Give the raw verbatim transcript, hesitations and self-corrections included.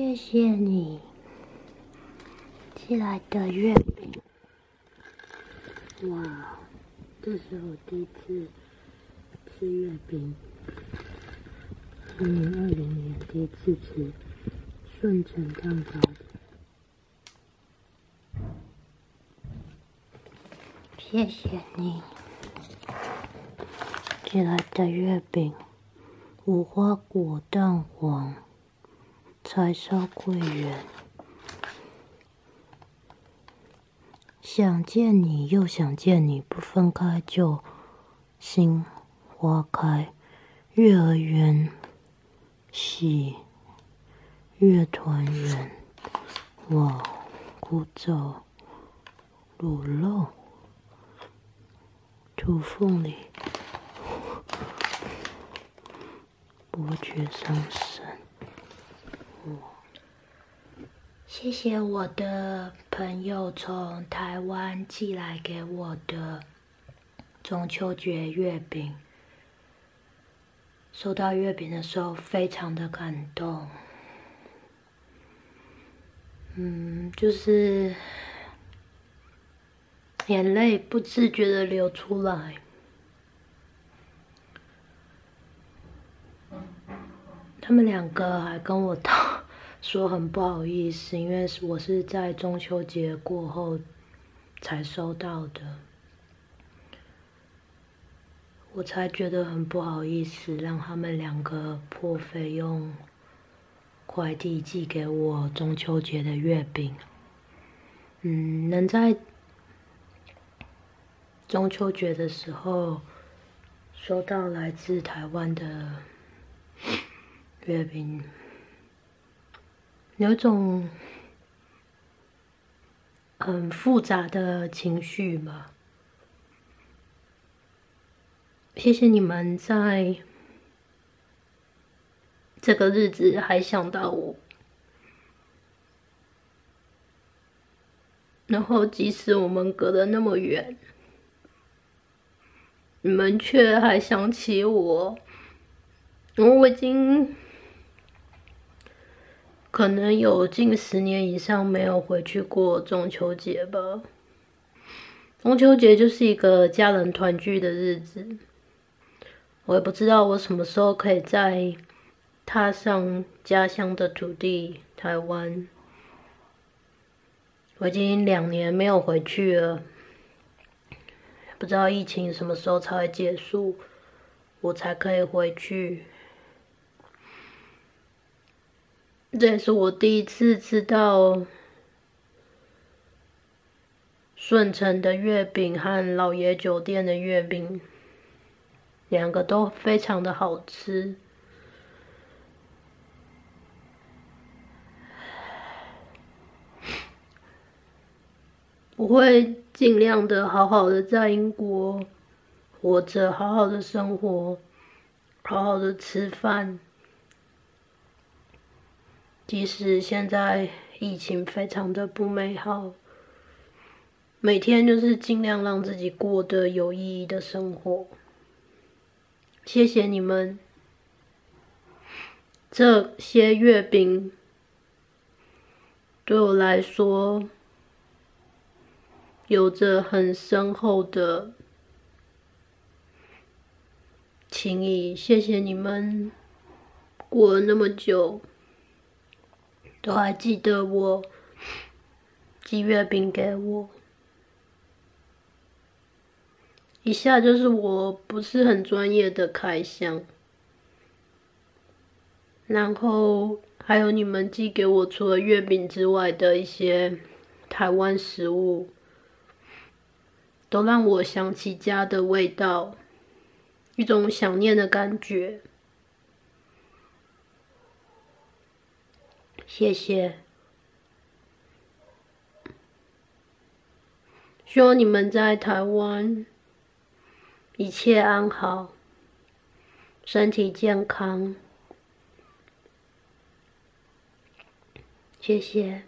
谢谢你寄来的月饼，哇，这是我第一次吃月饼，二零二零年第一次吃顺成蛋糕的，谢谢你寄来的月饼，无花果蛋黄。 柴烧桂圆，想见你又想见你，不分开就心花开。月儿圆，喜月团圆。哇，古早卤肉，土凤梨，伯爵上身。 谢谢我的朋友从台湾寄来给我的中秋节月饼。收到月饼的时候，非常的感动。嗯，就是眼泪不自觉的流出来。 他们两个还跟我道说很不好意思，因为我是在中秋节过后才收到的，我才觉得很不好意思，让他们两个破费用快递寄给我中秋节的月饼。嗯，能在中秋节的时候收到来自台湾的。 月饼有种很复杂的情绪吧。谢谢你们在这个日子还想到我，然后即使我们隔得那么远，你们却还想起我。我已经。 可能有近十年以上没有回去过中秋节吧。中秋节就是一个家人团聚的日子，我也不知道我什么时候可以再踏上家乡的土地——台湾。我已经两年没有回去了，不知道疫情什么时候才会结束，我才可以回去。 这也是我第一次吃到顺成的月饼和老爷酒店的月饼，两个都非常的好吃。我会尽量的好好的在英国活着，好好的生活，好好的吃饭。 即使现在疫情非常的不美好，每天就是尽量让自己过得有意义的生活。谢谢你们，这些月饼对我来说有着很深厚的情谊。谢谢你们，过了那么久。 都还记得我寄月饼给我，以下就是我不是很专业的开箱，然后还有你们寄给我除了月饼之外的一些台湾食物，都让我想起家的味道，一种想念的感觉。 谢谢，希望你们在台湾一切安好，身体健康。谢谢。